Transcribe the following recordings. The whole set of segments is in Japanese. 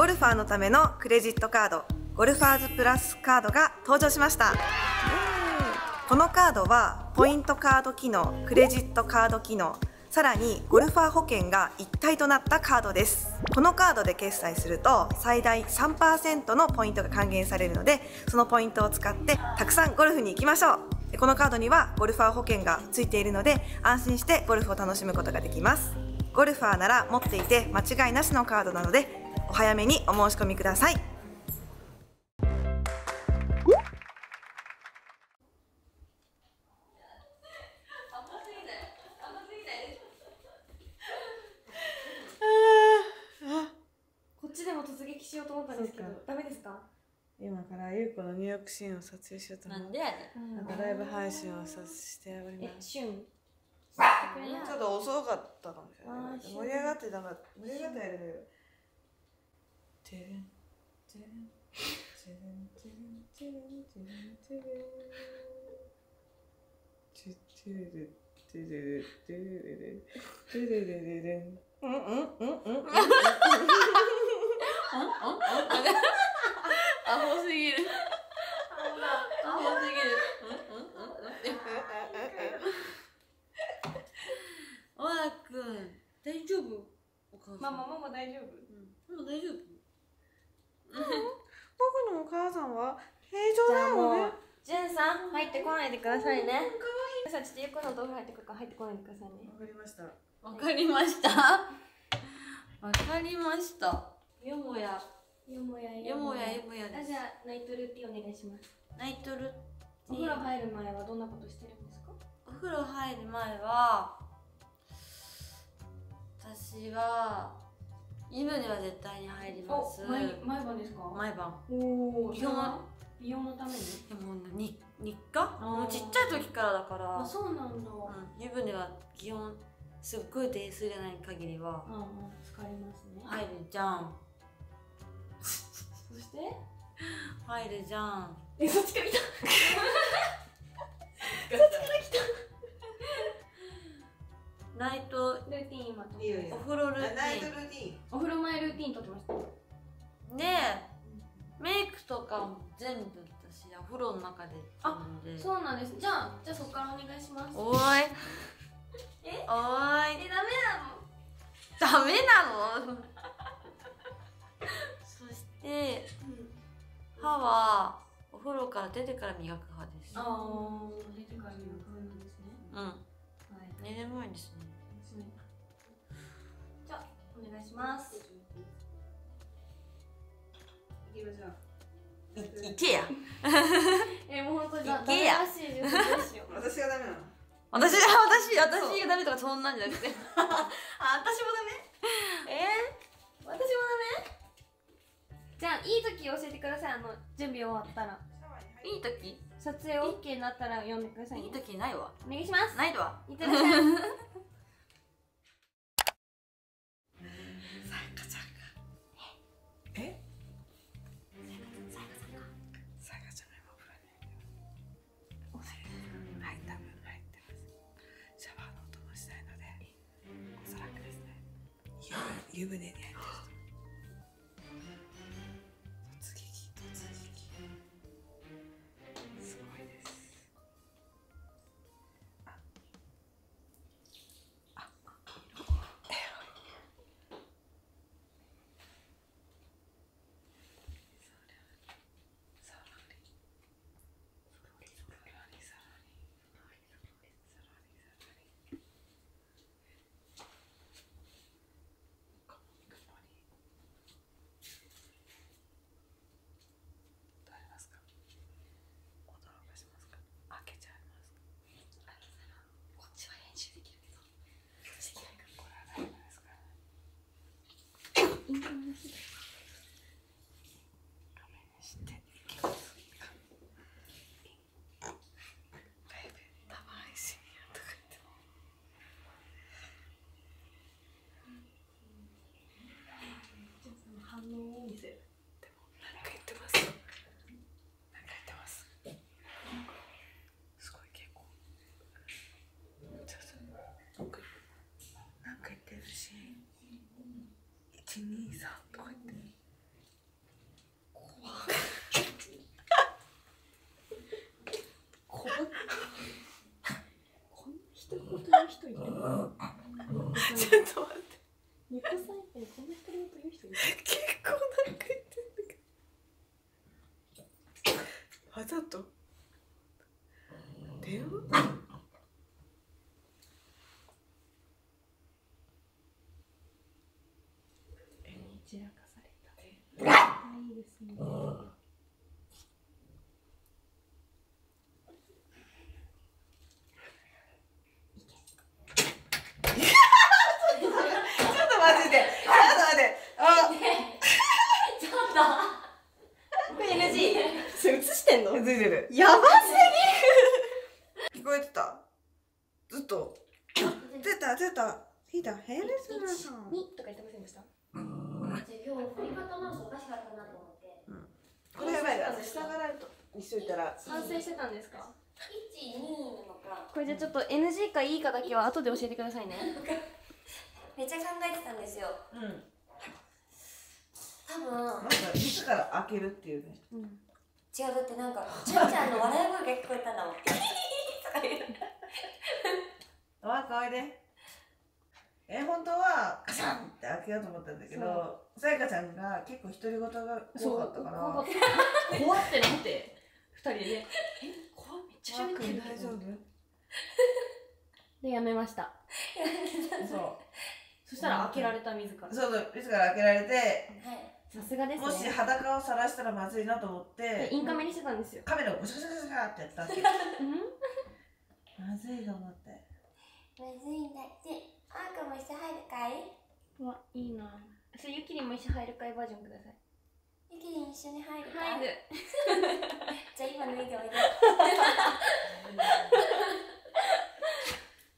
ゴルファーのためのクレジットカード、ゴルファーズプラスカードが登場しました。このカードはポイントカード機能、クレジットカード機能、さらにゴルファー保険が一体となったカードです。このカードで決済すると最大 3% のポイントが還元されるので、そのポイントを使ってたくさんゴルフに行きましょう。このカードにはゴルファー保険がついているので、安心してゴルフを楽しむことができます。ゴルファーなら持っていて間違いなしのカードなので、お早めにお申し込みください。こっちでも突撃しようと思ったんですけど、ダメですか？今からゆうこの入浴シーンを撮影しようと思って、ライブ配信をしております。ちょっと遅かったかもしれない。盛り上がってたから、盛り上がってやるのよ。アホすぎる。アホすぎる。おあくん、大丈夫？お母さん。ママ、ママ大丈夫？ママ大丈夫？僕のお母さんは平常だもんね。じゅんさん、入ってこないでくださいね。さあ、ちょっとゆうこの動画入ってくるから入ってこないでくださいね。わかりました。わかりました。わかりました。よもや。よもや。じゃあナイトルーティーお願いします。ナイトルーティー、お風呂入る前はどんなことしてるんですか？お風呂入る前は私は湯船は絶対に入ります。毎晩ですか？毎晩。おお、美容のために。でも日課？もうちっちゃい時からだから。あ、そうなんだ。湯船は基本すっごい泥酔じゃない限りは疲れますね。入るじゃん。そして入るじゃん。え、そっちから来た。ナイトルーティン今撮ってます。お風呂ルーティン。お風呂前ルーティン撮ってました。で、メイクとかも全部私お風呂の中で。あ、そうなんです。じゃあそっからお願いします。おーい。え？おーい。え、ダメなの？ダメなの？で、歯はお風呂から出てから磨く歯です。ああ、出てから磨くんですね。うん。寝る前ですね。じゃあお願いします。行きましょう。行けや。もう本当じゃあダメらしいですよ。私がダメなの？私がダメとかそんなんじゃなくて。あ、私もダメ？私もダメ？じゃあいい時教えてください。準備終わったらいい時、撮影 OK になったら呼んでください。いい時ないわ。お願いします。ないわ。いただきます。さやかちゃんがさやかちゃんが今お風呂に入った分入ってます。シャワーの音もしたいので、おそらくですね、湯船に入ってます。1、2、3とか言って。人いる。ちょっと待って。猫サインこんな人いるという人いる。結構なんか言ってるんだけど。わざと。電話？散らかされた。いいですね。やばすぎる。聞こえてた？ずっと出たヒーダヘルスナさんにとか言ってませんでした？今日振り方なんかおかしかったなと思って。これやばい。下からにしといたら反省してたんですか？1、2のか。これじゃちょっと NG かいいかだけは後で教えてくださいね。めっちゃ考えてたんですよ。うん。多分。なんか自ら開けるっていうね。うん。違う、だってなんかちゃんちゃんの笑い声が聞こえたんだもん。とか言う。わあ、かわいいね。本当はカシャンって開けようと思ったんだけど、さやかちゃんが結構独り言が多かったから怖ってなって2人で「えっ怖っめっちゃしゃべってる大丈夫？」でやめました。そしたら開けられた自ら開けられて、さすがですね。もし裸を晒したらまずいなと思ってインカメにしてたんですよ。カメラをゴシャゴシャゴシャってやったわけ。まずいと思って、まずいんだって。あーくんも一緒入るかい？わ、いいな。それゆきりんも一緒入るかいバージョンください。ゆきりん一緒に入るかい？入る。じゃあ今脱いでおいで。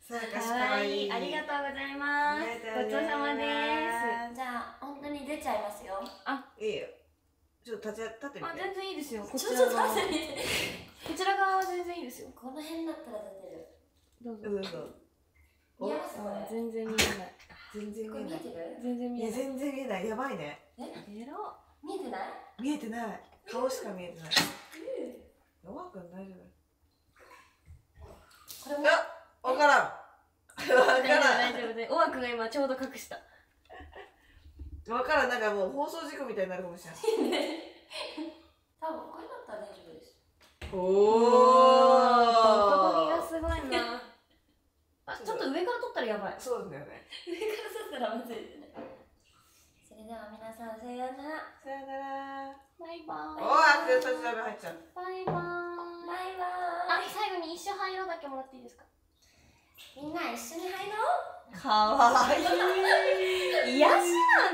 そうか、可愛い。ありがとうございます。ごちそうさまです。じゃあ本当に出ちゃいますよ。あ、いいよ。ちょっと立ってみて。あ、全然いいですよ。こちら側は全然いいですよ。この辺だったら出てる。どうぞ。どうぞ。全然見えない。全然見えない。やばいね。見えてない？見えてない。顔しか見えてない。弱くないじゃない。これもわからん。大丈夫で、弱くが今ちょうど隠した。わからん、なんかもう放送事故みたいになるかもしれない。多分これだったら大丈夫です。おお。男気がすごいな。あ、ちょっと上から撮ったらやばい。そうだよね。上から撮ったらまずいですね。それでは皆さん、さようなら。さようなら。バイバーイ。おー、あ、それ最初の入っちゃう。バイバーイ。バイバーイ。あ、最後に一緒入ろうだけもらっていいですか？みんな一緒に入ろう。かわいい。癒しな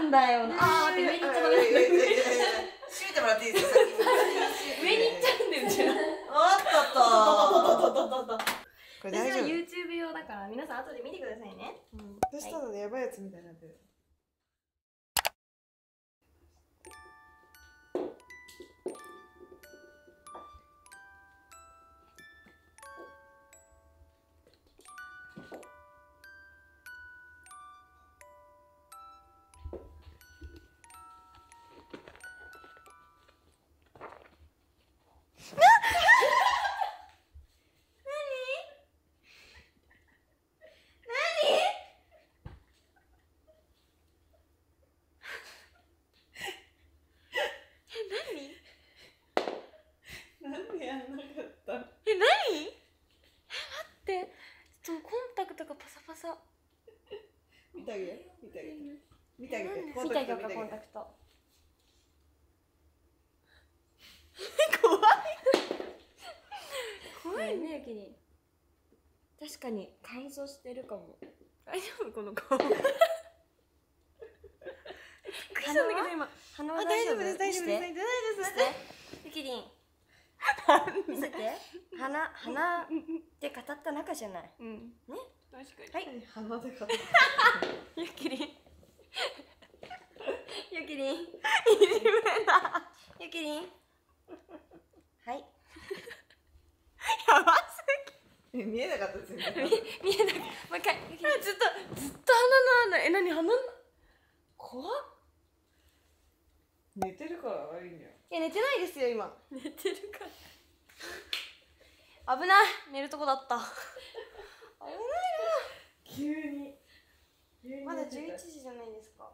んだよな。あー、上に行っちゃダメ。閉めてもらっていいですか？上に行っちゃうんだよ、うちら。おっとっと。私は YouTube 用だから皆さん後で見てくださいね。そしたらやばいやつみたいになってる。コンタクト。怖いね、ゆきりん。確かに乾燥してるかも。大丈夫この顔。鼻は大丈夫です。ゆきりん。見せて。鼻で語った中じゃない。ね。確かに。はい。鼻で語った。ゆきりん。ゆきりん、いじめだ。ゆきりん、はい。やばすぎ。見えなかったですね。見えなかった。もう一回。ずっと鼻の穴。鼻の。怖っ。寝てるから悪いんだよ。いや寝てないですよ今。寝てるから。危ない。寝るとこだった。危ないな。急にまだ11時じゃないですか。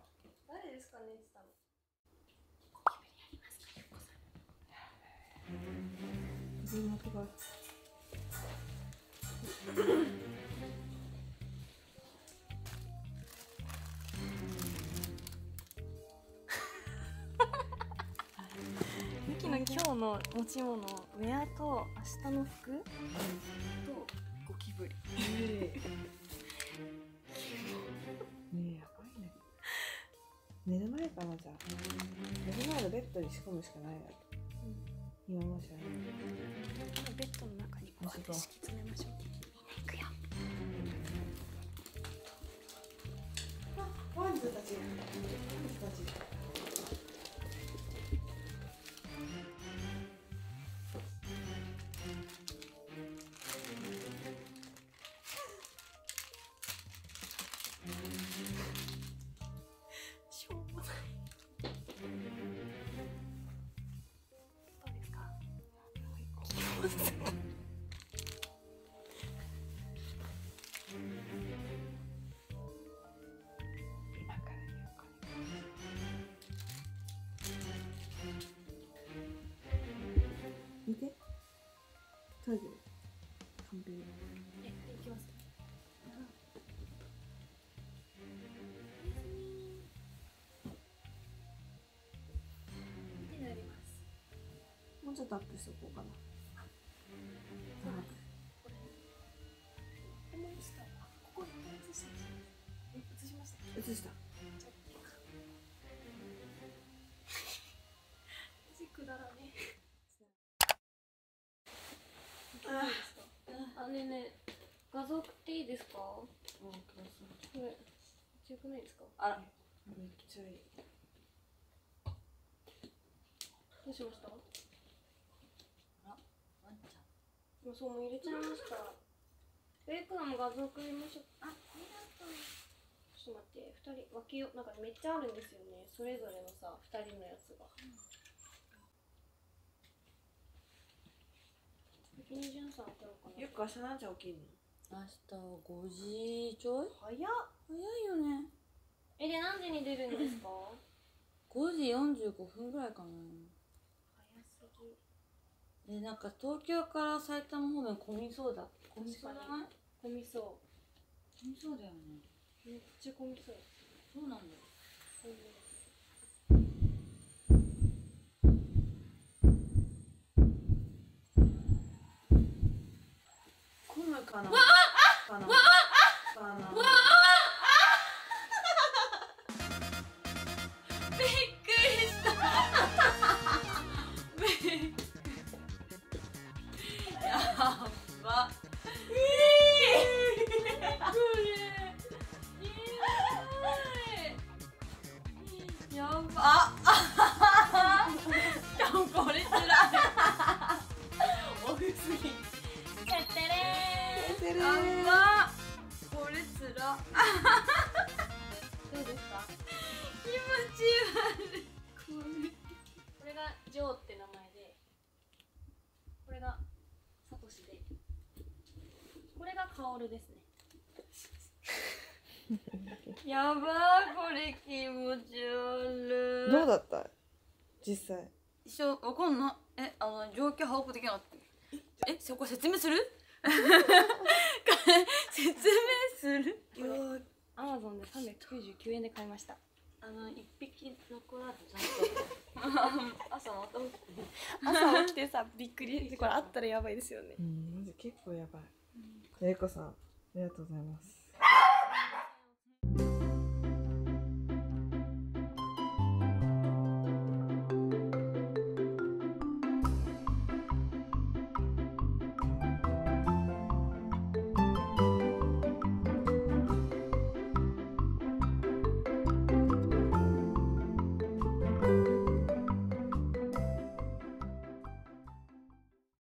誰ですかねって言ったの。ゴキブリありますか、ゆっこさん。うん、待ってこい。今日の持ち物、ウェアと明日の服とゴキブリ。ねえ、やばいね。寝る前かな、じゃあ。寝る前のベッドに仕込むしかないな。今もしあれ。ベッドの中にこうやって敷き詰めましょう。行くよ。あ、ワンズたち。ワンズたち。見て、トイレ完璧。行きます。もうちょっとアップしておこうかな。映した。くだらね。あれね、画像送っていいですか？これめっちゃよくないですか？あら、めっちゃいい。どうしました？あら、ワンちゃん。そう、もう入れちゃいました。ベイからも画像送りましょう。あ、ありがとう。ちょっと待って、二人脇をなんかめっちゃあるんですよね。それぞれのさ、二人のやつが。ゆっこ、明日何時起きるの？明日5時ちょい。早いよね。え、で何時に出るんですか？5時45分ぐらいかな。早すぎ。え、なんか東京から埼玉方面混みそうだ。混みそうじゃない？混みそうだよね。めっちゃ混みそう。そうなんだよ。びっくりした。やば。やば。これつらい。おふすぎ。やったれー。あんま、これつら。どうですか？気持ち悪い。これがジョーって名前で、これがサトシで、これがカオルですね。やばー、これ気持ち悪い。どうだった？実際。一緒、わかんな。え、状況把握できなかった。え、そこ説明する？説明する。アマゾンで399円で買いました。一匹残らずちゃんと朝起きてさ、びっくりして、これあったらやばいですよね。マジ結構やばい。ゆいこさん、ありがとうございます。